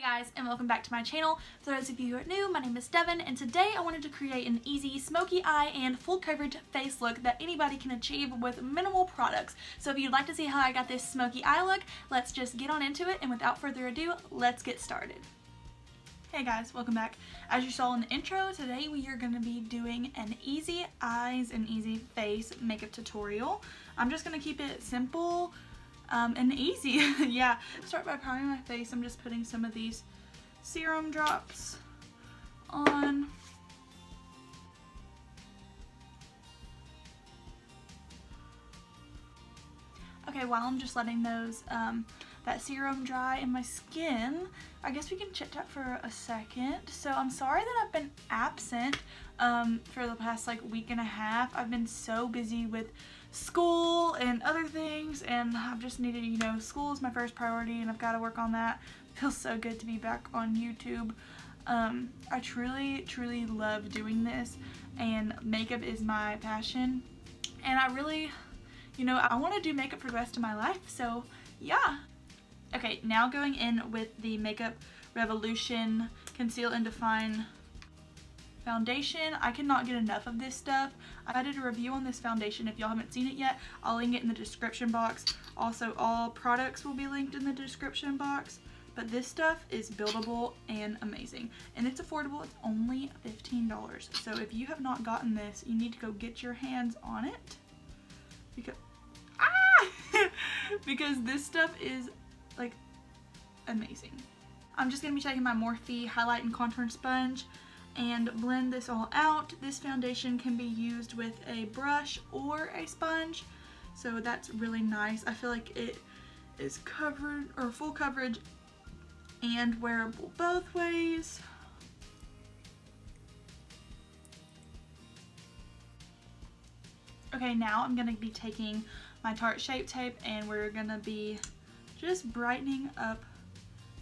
Hey guys, and welcome back to my channel. For those of you who are new, my name is Devan, and today I wanted to create an easy smoky eye and full coverage face look that anybody can achieve with minimal products. So if you'd like to see how I got this smoky eye look, let's just get on into it, and without further ado, let's get started. Hey guys, welcome back. As you saw in the intro, today we are going to be doing an easy eyes and easy face makeup tutorial. I'm just going to keep it simple and easy. Yeah, start by priming my face. I'm just putting some of these serum drops on. Okay, while I'm just letting those that serum dry in my skin, I guess we can chit chat for a second. So I'm sorry that I've been absent for the past like week and a half. I've been so busy with school and other things, and I've just needed, you know, school is my first priority and I've got to work on that. It feels so good to be back on YouTube. I truly love doing this, and makeup is my passion, and I really, you know, I want to do makeup for the rest of my life, so yeah. Okay, now going in with the Makeup Revolution Conceal and Define foundation. I cannot get enough of this stuff. I did a review on this foundation. If y'all haven't seen it yet, I'll link it in the description box. Also, all products will be linked in the description box. But this stuff is buildable and amazing. And it's affordable. It's only $15. So if you have not gotten this, you need to go get your hands on it. Because this stuff is like amazing. I'm just going to be taking my Morphe highlight and contour sponge and blend this all out. This foundation can be used with a brush or a sponge, so that's really nice. I feel like it is covered, or full coverage, and wearable both ways. Okay, now I'm going to be taking my Tarte Shape Tape, and we're going to be just brightening up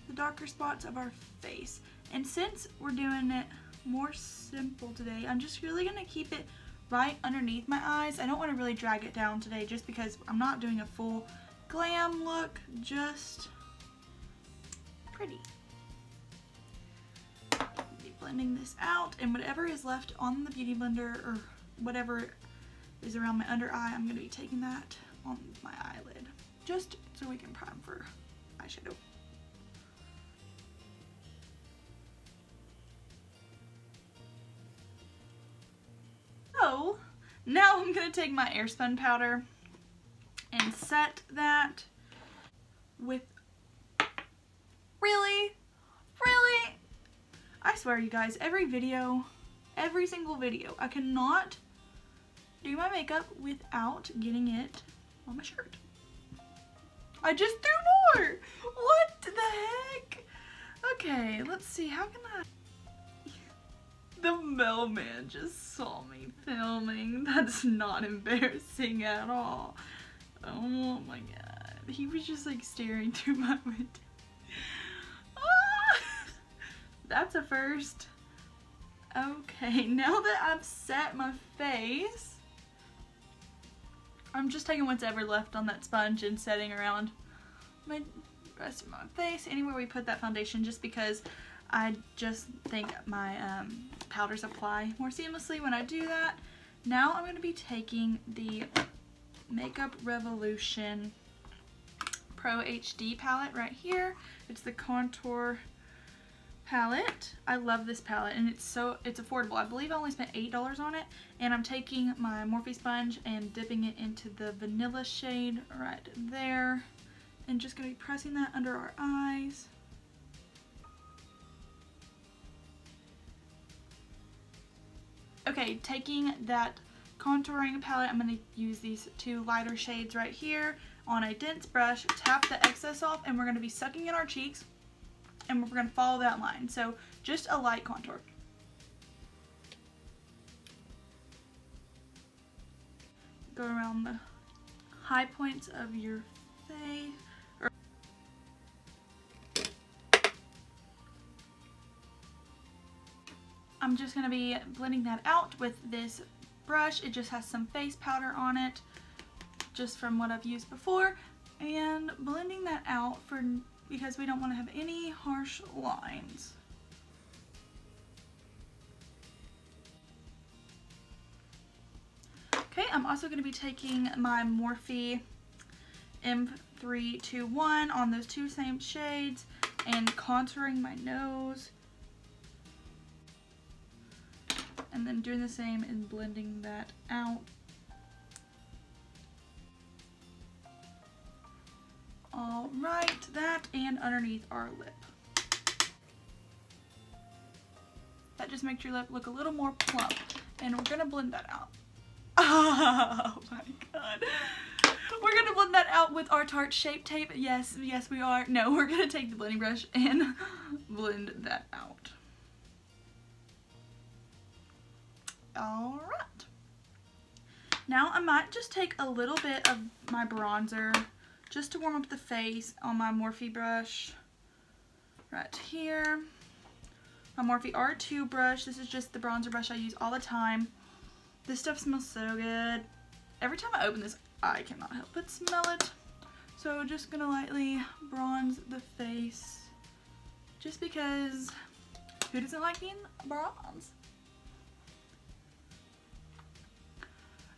the darker spots of our face. And since we're doing it more simple today, I'm just really going to keep it right underneath my eyes. I don't want to really drag it down today just because I'm not doing a full glam look, just pretty. I'll be blending this out, and whatever is left on the beauty blender or whatever is around my under eye, I'm going to be taking that on my eyelid just so we can prime for eyeshadow. So now I'm going to take my Airspun powder and set that with, really, I swear you guys, every single video, I cannot do my makeup without getting it on my shirt. I just threw more! What the heck? Okay, let's see, how can I... The mailman just saw me filming. That's not embarrassing at all. Oh my god. He was just like staring through my window. Ah! That's a first. Okay, now that I've set my face, I'm just taking what's ever left on that sponge and setting around my rest of my face, anywhere we put that foundation, just because I just think my powders apply more seamlessly when I do that. Now I'm going to be taking the Makeup Revolution Pro HD palette right here. It's the contour palette. I love this palette, and it's affordable. I believe I only spent $8 on it, and I'm taking my Morphe sponge and dipping it into the vanilla shade right there, and just going to be pressing that under our eyes. Okay, taking that contouring palette, I'm going to use these two lighter shades right here on a dense brush, tap the excess off, and we're going to be sucking in our cheeks, and we're going to follow that line. So just a light contour. Go around the high points of your face. I'm just going to be blending that out with this brush. It just has some face powder on it, just from what I've used before, and blending that out for because we don't want to have any harsh lines. Okay, I'm also going to be taking my Morphe M321 on those two same shades and contouring my nose. And then doing the same and blending that out . All right, that and underneath our lip. That just makes your lip look a little more plump, and we're gonna blend that out. Oh my god. We're gonna blend that out with our Tarte Shape Tape. Yes, yes we are. No, we're gonna take the blending brush and blend that out. All right. Now I might just take a little bit of my bronzer just to warm up the face on my Morphe brush right here. My Morphe R2 brush. This is just the bronzer brush I use all the time. This stuff smells so good. Every time I open this, I cannot help but smell it. So just gonna lightly bronze the face just because who doesn't like being bronzed?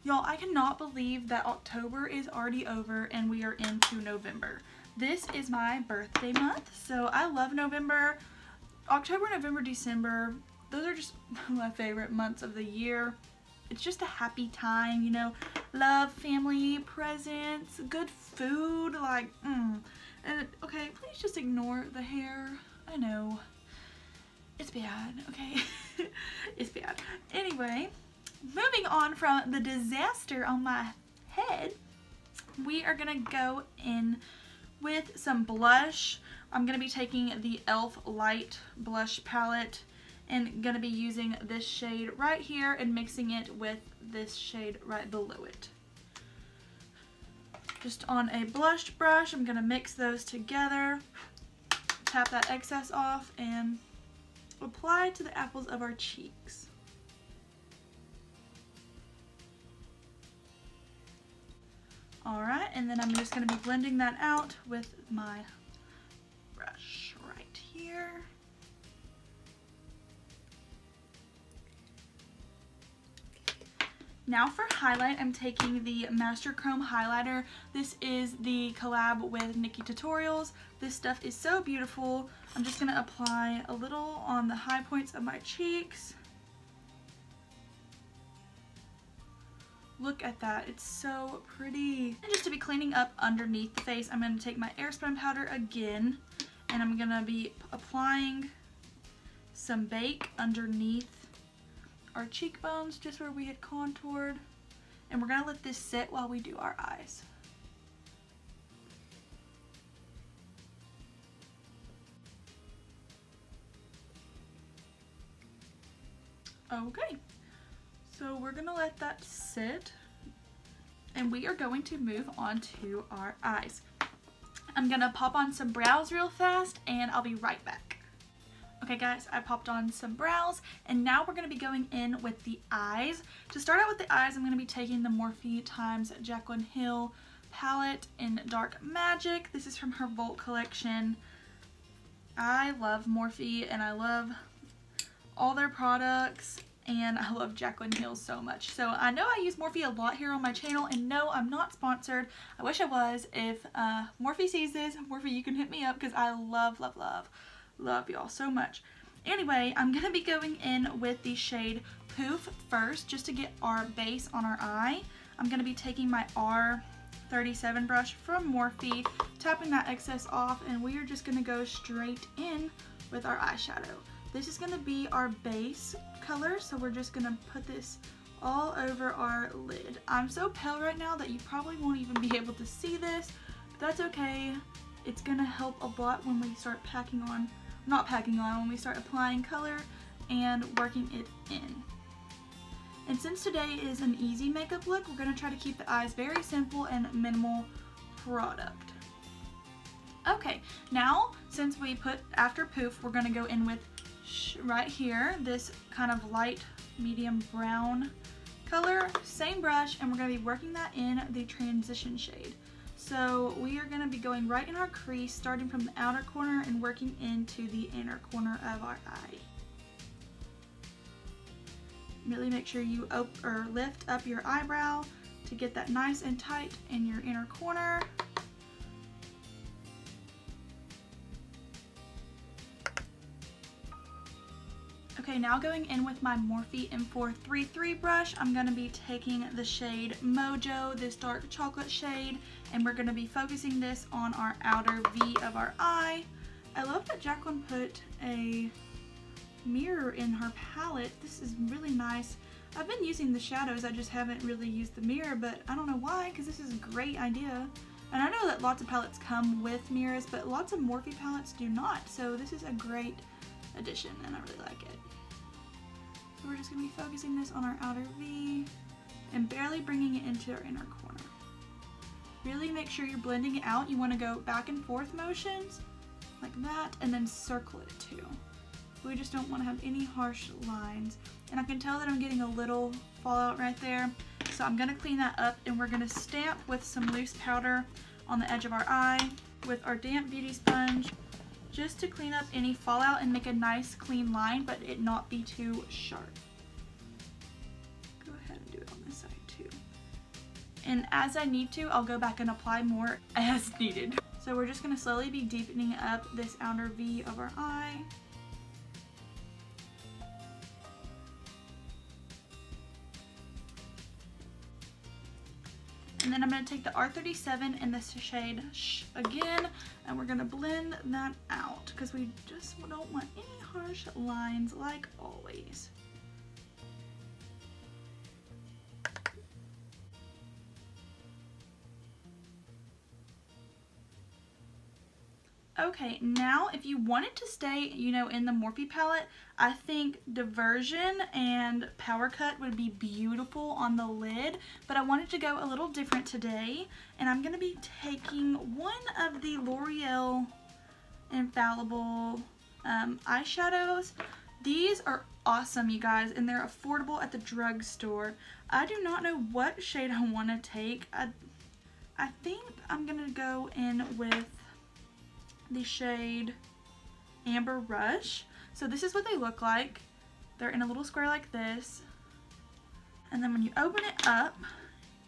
Y'all, I cannot believe that October is already over and we are into November. This is my birthday month, so I love November. October, November, December, those are just my favorite months of the year. It's just a happy time, you know, love, family, presents, good food, like, And, okay, please just ignore the hair. I know, it's bad, okay? It's bad. Anyway. Moving on from the disaster on my head, we are going to go in with some blush. I'm going to be taking the e.l.f. Light Blush Palette and going to be using this shade right here and mixing it with this shade right below it. Just on a blush brush, I'm going to mix those together, tap that excess off, and apply to the apples of our cheeks. Alright, and then I'm just going to be blending that out with my brush right here. Now for highlight, I'm taking the Master Chrome highlighter. This is the collab with NikkieTutorials. This stuff is so beautiful. I'm just going to apply a little on the high points of my cheeks. Look at that, it's so pretty. And just to be cleaning up underneath the face, I'm going to take my Airspun powder again, and I'm going to be applying some bake underneath our cheekbones, just where we had contoured. And we're going to let this sit while we do our eyes. Okay. So we're gonna let that sit, and we are going to move on to our eyes. I'm gonna pop on some brows real fast, and I'll be right back. Okay guys, I popped on some brows, and now we're gonna be going in with the eyes. To start out with the eyes, I'm gonna be taking the Morphe x Jaclyn Hill palette in Dark Magic. This is from her Vault collection. I love Morphe, and I love all their products. And I love Jaclyn Hill so much. So I know I use Morphe a lot here on my channel, and no, I'm not sponsored. I wish I was. If Morphe sees this, Morphe, you can hit me up because I love, love, love, love y'all so much. Anyway, I'm gonna be going in with the shade Poof first, just to get our base on our eye. I'm gonna be taking my R37 brush from Morphe, tapping that excess off, and we are just gonna go straight in with our eyeshadow. This is going to be our base color, so we're just going to put this all over our lid. I'm so pale right now that you probably won't even be able to see this. That's okay. It's going to help a lot when we start when we start applying color and working it in. And since today is an easy makeup look, we're going to try to keep the eyes very simple and minimal product. Okay, now since we put after Poof, we're going to go in with right here, this kind of light medium brown color, same brush, and we're going to be working that in the transition shade. So we are going to be going right in our crease, starting from the outer corner and working into the inner corner of our eye. Really make sure you lift up your eyebrow to get that nice and tight in your inner corner. Okay, now going in with my Morphe M433 brush, I'm going to be taking the shade Mojo, this dark chocolate shade, and we're going to be focusing this on our outer V of our eye. I love that Jaclyn put a mirror in her palette. This is really nice. I've been using the shadows, I just haven't really used the mirror, but I don't know why, because this is a great idea. And I know that lots of palettes come with mirrors, but lots of Morphe palettes do not, so this is a great addition and I really like it. We're just going to be focusing this on our outer V and barely bringing it into our inner corner. Really make sure you're blending it out. You want to go back and forth motions like that and then circle it too. We just don't want to have any harsh lines. And I can tell that I'm getting a little fallout right there. So I'm going to clean that up and we're going to stamp with some loose powder on the edge of our eye with our damp beauty sponge, just to clean up any fallout and make a nice clean line, but it not be too sharp. Go ahead and do it on this side too. And as I need to, I'll go back and apply more as needed. So we're just gonna slowly be deepening up this outer V of our eye. And then I'm going to take the R37 in this shade again, and we're going to blend that out because we just don't want any harsh lines like always. Okay, now if you wanted to stay, you know, in the Morphe palette, I think Diversion and Power Cut would be beautiful on the lid, but I wanted to go a little different today, and I'm going to be taking one of the L'Oreal Infallible eyeshadows. These are awesome, you guys, and they're affordable at the drugstore. I do not know what shade I want to take. I think I'm going to go in with the shade Amber Rush. So this is what they look like. They're in a little square like this, and then when you open it up,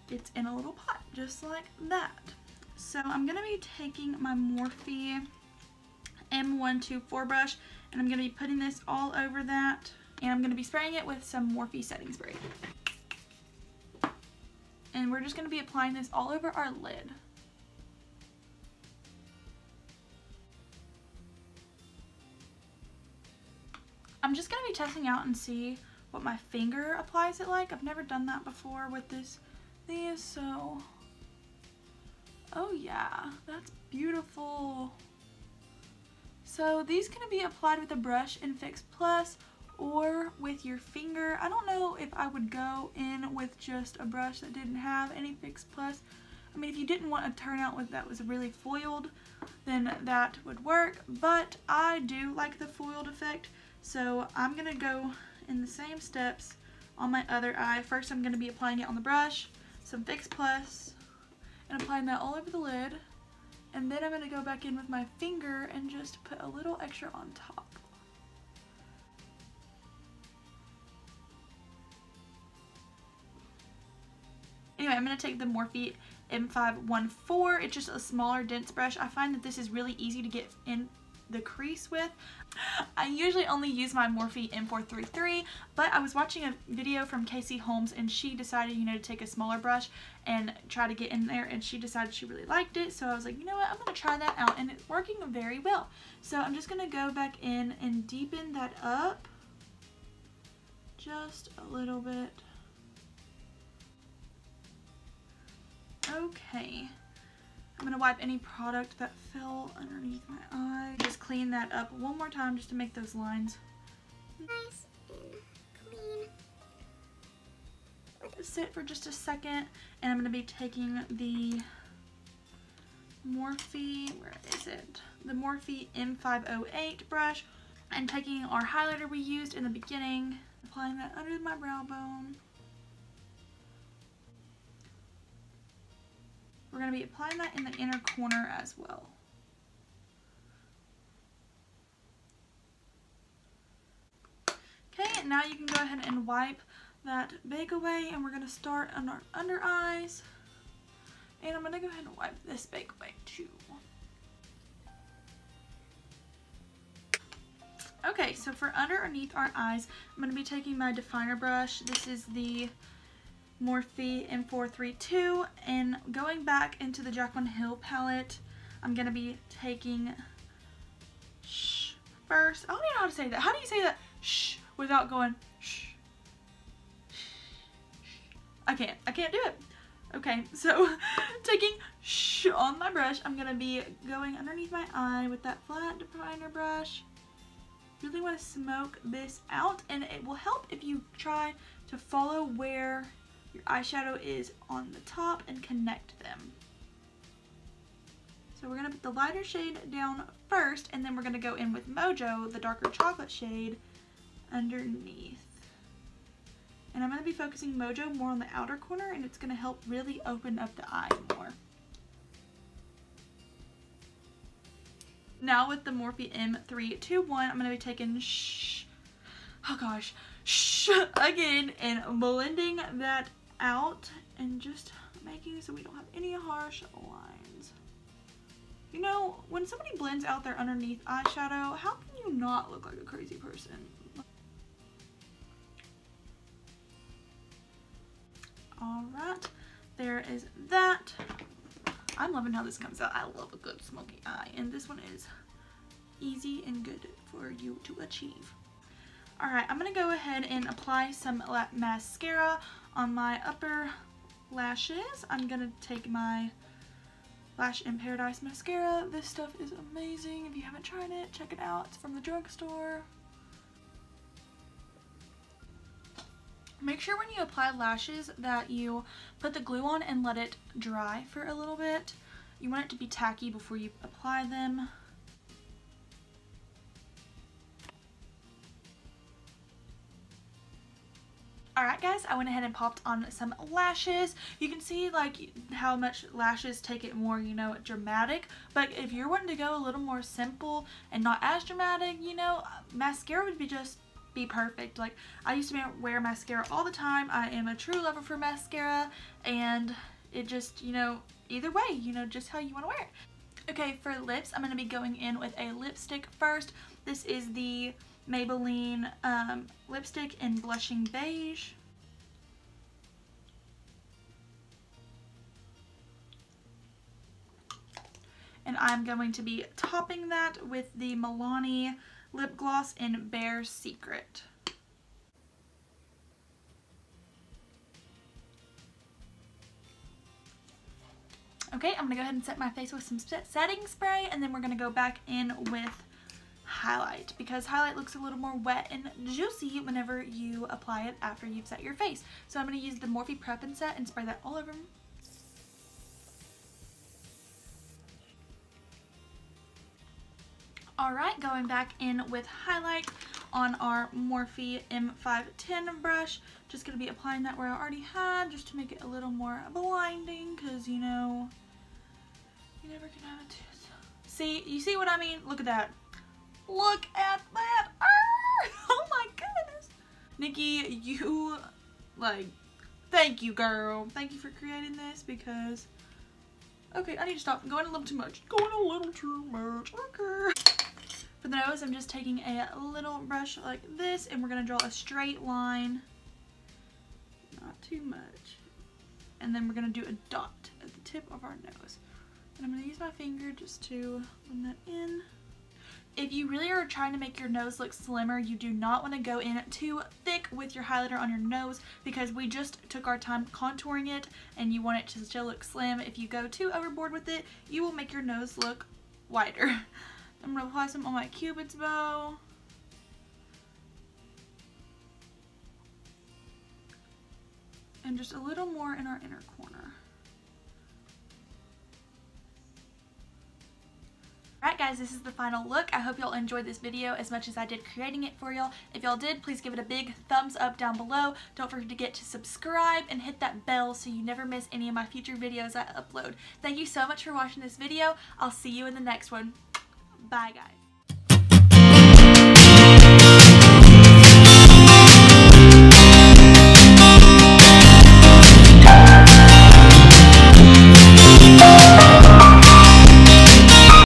it's in a little pot just like that. So I'm gonna be taking my Morphe M124 brush, and I'm gonna be putting this all over that, and I'm gonna be spraying it with some Morphe setting spray, and we're just gonna be applying this all over our lid. I'm just going to be testing out and see what my finger applies it like. I've never done that before with these, so... Oh yeah, that's beautiful. So these can be applied with a brush in Fix Plus or with your finger. I don't know if I would go in with just a brush that didn't have any Fix Plus. I mean, if you didn't want a turnout that was really foiled, then that would work, but I do like the foiled effect. So I'm going to go in the same steps on my other eye. First I'm going to be applying it on the brush, some Fix Plus, and applying that all over the lid. And then I'm going to go back in with my finger and just put a little extra on top. Anyway, I'm going to take the Morphe M514. It's just a smaller, dense brush. I find that this is really easy to get in the crease with. I usually only use my Morphe M433, but I was watching a video from Casey Holmes and she decided, you know, to take a smaller brush and try to get in there, and she decided she really liked it. So I was like, you know what, I'm going to try that out, and it's working very well. So I'm just going to go back in and deepen that up just a little bit. Okay. I'm going to wipe any product that fell underneath my eye. Just clean that up one more time just to make those lines nice and clean. Let it sit for just a second, and I'm going to be taking the Morphe, where is it? The Morphe M508 brush, and taking our highlighter we used in the beginning, applying that under my brow bone. We're going to be applying that in the inner corner as well. Okay, and now you can go ahead and wipe that bag away, and we're going to start on our under eyes. And I'm going to go ahead and wipe this bag away too. Okay, so for underneath our eyes, I'm going to be taking my definer brush. This is the Morphe M432, and going back into the Jaclyn Hill palette, I'm going to be taking shh first. I don't even know how to say that. How do you say that shh without going shh? I can't do it. Okay, so taking shh on my brush, I'm going to be going underneath my eye with that flat definer brush. Really want to smoke this out, and it will help if you try to follow where your eyeshadow is on the top and connect them. So we're going to put the lighter shade down first, and then we're going to go in with Mojo, the darker chocolate shade, underneath. And I'm going to be focusing Mojo more on the outer corner, and it's going to help really open up the eye more. Now with the Morphe M321, I'm going to be taking shh, oh gosh, shh again, and blending that out and just making so we don't have any harsh lines. You know, when somebody blends out their underneath eyeshadow, how can you not look like a crazy person? Alright, there is that. I'm loving how this comes out. I love a good smoky eye, and this one is easy and good for you to achieve. Alright, I'm going to go ahead and apply some mascara on my upper lashes. I'm going to take my Lash in Paradise mascara. This stuff is amazing. If you haven't tried it, check it out. It's from the drugstore. Make sure when you apply lashes that you put the glue on and let it dry for a little bit. You want it to be tacky before you apply them. Alright guys, I went ahead and popped on some lashes. You can see like how much lashes take it more, you know, dramatic. But if you're wanting to go a little more simple and not as dramatic, you know, mascara would be just perfect. Like, I used to wear mascara all the time. I am a true lover for mascara, and it just, you know, either way, you know, just how you want to wear it. Okay, for lips, I'm going to be going in with a lipstick first. This is the Maybelline lipstick in Blushing Beige. And I'm going to be topping that with the Milani lip gloss in Bare Secret. Okay, I'm gonna go ahead and set my face with some setting spray, and then we're gonna go back in with highlight, because highlight looks a little more wet and juicy whenever you apply it after you've set your face. So I'm gonna use the Morphe Prep and Set and spray that all over. Alright, going back in with highlight on our Morphe M510 brush. Just going to be applying that where I already had, just to make it a little more blinding, because, you know, you never can have a tooth. See, you see what I mean? Look at that. Look at that! Arr! Oh my goodness! Nikki, you, like, thank you, girl. Thank you for creating this, because, okay, I need to stop. I'm going a little too much. Going a little too much. Okay. For the nose, I'm just taking a little brush like this, and we're going to draw a straight line, not too much, and then we're going to do a dot at the tip of our nose. And I'm going to use my finger just to bring that in. If you really are trying to make your nose look slimmer, you do not want to go in too thick with your highlighter on your nose, because we just took our time contouring it, and you want it to still look slim. If you go too overboard with it, you will make your nose look wider. I'm going to apply some on my Cupid's bow. And just a little more in our inner corner. Alright guys, guys, this is the final look. I hope y'all enjoyed this video as much as I did creating it for y'all. If y'all did, please give it a big thumbs up down below. Don't forget to subscribe and hit that bell so you never miss any of my future videos I upload. Thank you so much for watching this video. I'll see you in the next one. Bye, guys.